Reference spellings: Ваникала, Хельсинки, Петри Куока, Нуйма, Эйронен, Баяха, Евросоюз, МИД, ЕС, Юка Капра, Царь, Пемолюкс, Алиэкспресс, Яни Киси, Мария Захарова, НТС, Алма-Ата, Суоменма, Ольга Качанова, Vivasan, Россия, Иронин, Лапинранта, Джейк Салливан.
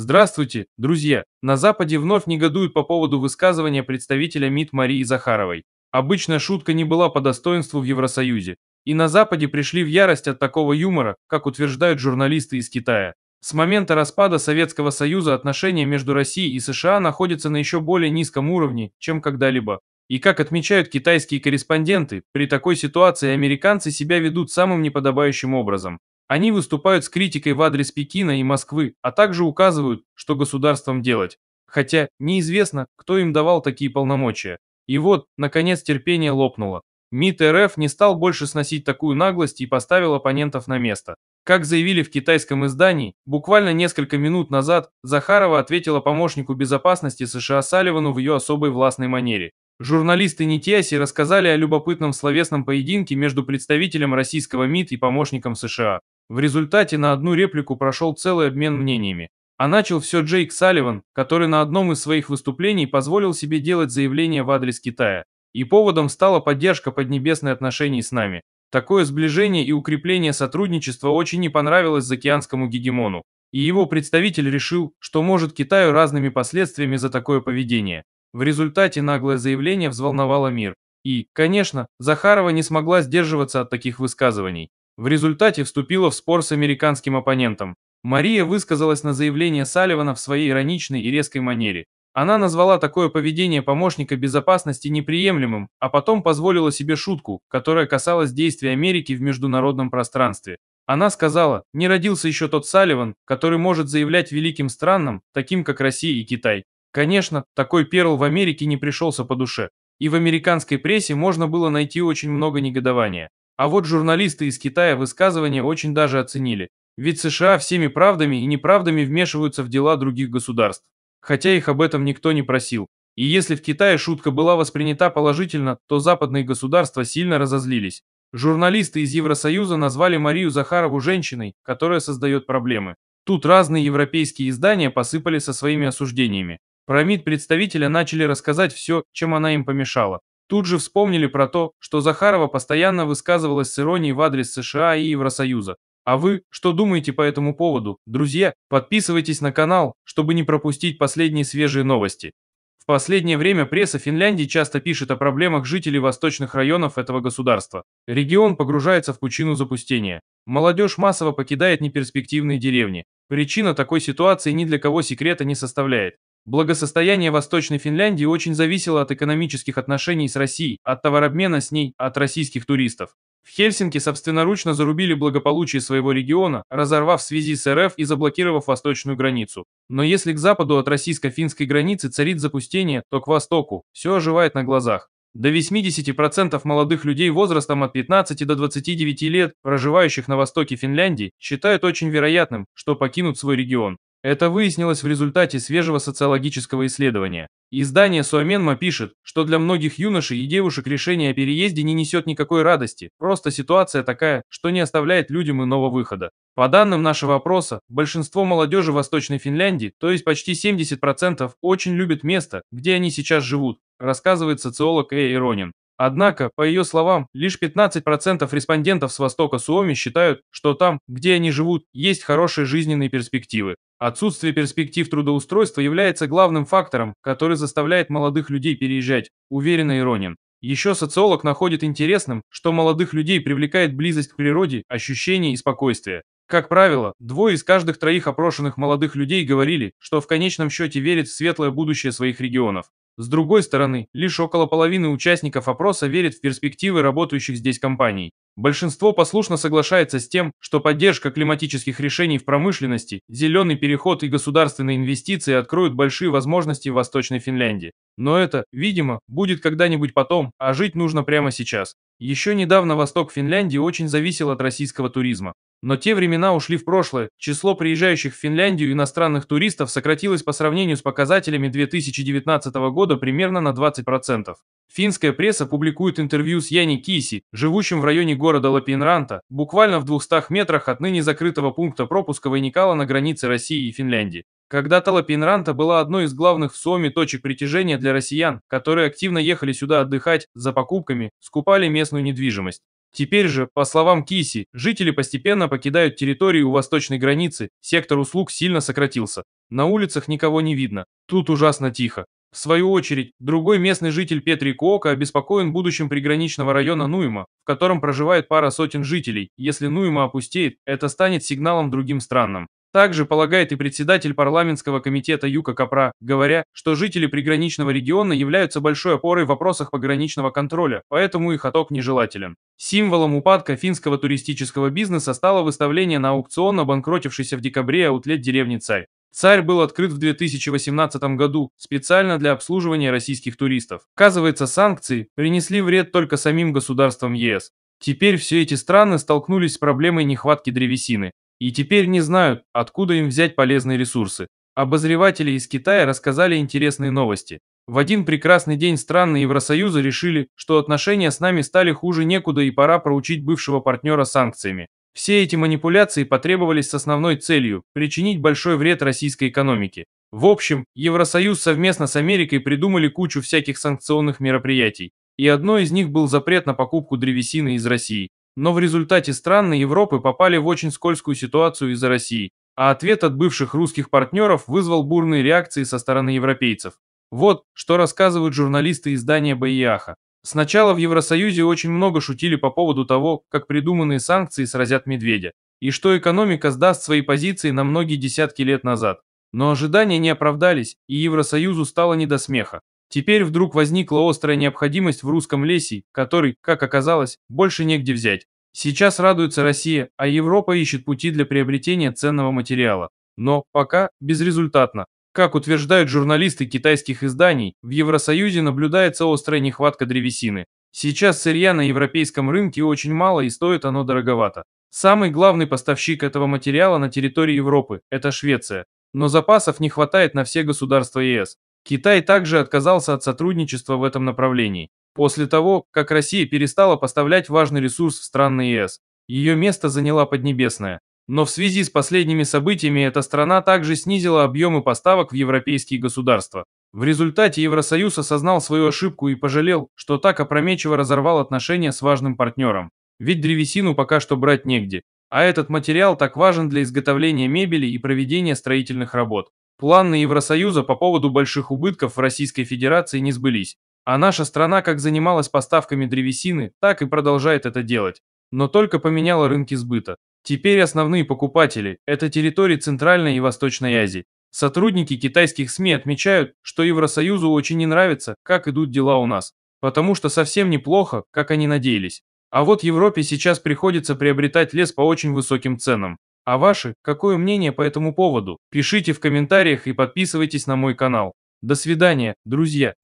Здравствуйте, друзья! На Западе вновь негодуют по поводу высказывания представителя МИД Марии Захаровой. Обычно шутка не была по достоинству в Евросоюзе, и на Западе пришли в ярость от такого юмора, как утверждают журналисты из Китая. С момента распада Советского Союза отношения между Россией и США находятся на еще более низком уровне, чем когда-либо. И как отмечают китайские корреспонденты, при такой ситуации американцы себя ведут самым неподобающим образом. Они выступают с критикой в адрес Пекина и Москвы, а также указывают, что государствам делать. Хотя неизвестно, кто им давал такие полномочия. И вот, наконец, терпение лопнуло. МИД РФ не стал больше сносить такую наглость и поставил оппонентов на место. Как заявили в китайском издании, буквально несколько минут назад Захарова ответила помощнику безопасности США Салливану в ее особой властной манере. Журналисты НТС рассказали о любопытном словесном поединке между представителем российского МИД и помощником США. В результате на одну реплику прошел целый обмен мнениями. А начал все Джейк Салливан, который на одном из своих выступлений позволил себе делать заявление в адрес Китая. И поводом стала поддержка поднебесной отношений с нами. Такое сближение и укрепление сотрудничества очень не понравилось заокеанскому гегемону. И его представитель решил, что может Китаю разными последствиями за такое поведение. В результате наглое заявление взволновало мир. И, конечно, Захарова не смогла сдерживаться от таких высказываний. В результате вступила в спор с американским оппонентом. Мария высказалась на заявление Салливана в своей ироничной и резкой манере. Она назвала такое поведение помощника безопасности неприемлемым, а потом позволила себе шутку, которая касалась действий Америки в международном пространстве. Она сказала, не родился еще тот Салливан, который может заявлять великим странам, таким как Россия и Китай. Конечно, такой перл в Америке не пришелся по душе. И в американской прессе можно было найти очень много негодования. А вот журналисты из Китая высказывания очень даже оценили. Ведь США всеми правдами и неправдами вмешиваются в дела других государств. Хотя их об этом никто не просил. И если в Китае шутка была воспринята положительно, то западные государства сильно разозлились. Журналисты из Евросоюза назвали Марию Захарову женщиной, которая создает проблемы. Тут разные европейские издания посыпали со своими осуждениями. Про МИД представителя начали рассказать все, чем она им помешала. Тут же вспомнили про то, что Захарова постоянно высказывалась с иронией в адрес США и Евросоюза. А вы, что думаете по этому поводу? Друзья, подписывайтесь на канал, чтобы не пропустить последние свежие новости. В последнее время пресса Финляндии часто пишет о проблемах жителей восточных районов этого государства. Регион погружается в пучину запустения. Молодежь массово покидает неперспективные деревни. Причина такой ситуации ни для кого секрета не составляет. Благосостояние Восточной Финляндии очень зависело от экономических отношений с Россией, от товарообмена с ней, от российских туристов. В Хельсинки собственноручно зарубили благополучие своего региона, разорвав связи с РФ и заблокировав восточную границу. Но если к западу от российско-финской границы царит запустение, то к востоку все оживает на глазах. До 80% молодых людей возрастом от 15 до 29 лет, проживающих на востоке Финляндии, считают очень вероятным, что покинут свой регион. Это выяснилось в результате свежего социологического исследования. Издание Суоменма пишет, что для многих юношей и девушек решение о переезде не несет никакой радости, просто ситуация такая, что не оставляет людям иного выхода. По данным нашего опроса, большинство молодежи Восточной Финляндии, то есть почти 70%, очень любит место, где они сейчас живут, рассказывает социолог Эйронен. Однако, по ее словам, лишь 15% респондентов с востока Суоми считают, что там, где они живут, есть хорошие жизненные перспективы. Отсутствие перспектив трудоустройства является главным фактором, который заставляет молодых людей переезжать, уверен Иронин. Еще социолог находит интересным, что молодых людей привлекает близость к природе, ощущение и спокойствие. Как правило, двое из каждых троих опрошенных молодых людей говорили, что в конечном счете верят в светлое будущее своих регионов. С другой стороны, лишь около половины участников опроса верит в перспективы работающих здесь компаний. Большинство послушно соглашается с тем, что поддержка климатических решений в промышленности, зеленый переход и государственные инвестиции откроют большие возможности в Восточной Финляндии. Но это, видимо, будет когда-нибудь потом, а жить нужно прямо сейчас. Еще недавно восток Финляндии очень зависел от российского туризма. Но те времена ушли в прошлое, число приезжающих в Финляндию иностранных туристов сократилось по сравнению с показателями 2019 года примерно на 20%. Финская пресса публикует интервью с Яни Киси, живущим в районе города Лапинранта, буквально в 200 метрах от ныне закрытого пункта пропуска Ваникала на границе России и Финляндии. Когда-то Лапинранта была одной из главных в Суоми точек притяжения для россиян, которые активно ехали сюда отдыхать, за покупками, скупали местную недвижимость. Теперь же, по словам Киси, жители постепенно покидают территорию у восточной границы, сектор услуг сильно сократился. На улицах никого не видно. Тут ужасно тихо. В свою очередь, другой местный житель Петри Куока обеспокоен будущим приграничного района Нуйма, в котором проживает пара сотен жителей. Если Нуйма опустеет, это станет сигналом другим странам. Также полагает и председатель парламентского комитета Юка Капра, говоря, что жители приграничного региона являются большой опорой в вопросах пограничного контроля, поэтому их отток нежелателен. Символом упадка финского туристического бизнеса стало выставление на аукцион обанкротившийся в декабре аутлет деревни Царь. Царь был открыт в 2018 году специально для обслуживания российских туристов. Оказывается, санкции принесли вред только самим государствам ЕС. Теперь все эти страны столкнулись с проблемой нехватки древесины и теперь не знают, откуда им взять полезные ресурсы. Обозреватели из Китая рассказали интересные новости. В один прекрасный день страны Евросоюза решили, что отношения с нами стали хуже некуда и пора проучить бывшего партнера санкциями. Все эти манипуляции потребовались с основной целью – причинить большой вред российской экономике. В общем, Евросоюз совместно с Америкой придумали кучу всяких санкционных мероприятий, и одно из них был запрет на покупку древесины из России. Но в результате страны Европы попали в очень скользкую ситуацию из-за России, а ответ от бывших русских партнеров вызвал бурные реакции со стороны европейцев. Вот, что рассказывают журналисты издания Баяха. Сначала в Евросоюзе очень много шутили по поводу того, как придуманные санкции сразят медведя, и что экономика сдаст свои позиции на многие десятки лет назад. Но ожидания не оправдались, и Евросоюзу стало не до смеха. Теперь вдруг возникла острая необходимость в русском лесе, который, как оказалось, больше негде взять. Сейчас радуется Россия, а Европа ищет пути для приобретения ценного материала. Но пока безрезультатно. Как утверждают журналисты китайских изданий, в Евросоюзе наблюдается острая нехватка древесины. Сейчас сырья на европейском рынке очень мало и стоит оно дороговато. Самый главный поставщик этого материала на территории Европы – это Швеция. Но запасов не хватает на все государства ЕС. Китай также отказался от сотрудничества в этом направлении, после того, как Россия перестала поставлять важный ресурс в страны ЕС. Ее место заняла Поднебесная. Но в связи с последними событиями эта страна также снизила объемы поставок в европейские государства. В результате Евросоюз осознал свою ошибку и пожалел, что так опрометчиво разорвал отношения с важным партнером. Ведь древесину пока что брать негде. А этот материал так важен для изготовления мебели и проведения строительных работ. Планы Евросоюза по поводу больших убытков в Российской Федерации не сбылись. А наша страна как занималась поставками древесины, так и продолжает это делать. Но только поменяла рынки сбыта. Теперь основные покупатели – это территории Центральной и Восточной Азии. Сотрудники китайских СМИ отмечают, что Евросоюзу очень не нравится, как идут дела у нас, потому что совсем неплохо, как они надеялись. А вот Европе сейчас приходится приобретать лес по очень высоким ценам. А ваше, какое мнение по этому поводу? Пишите в комментариях и подписывайтесь на мой канал. До свидания, друзья!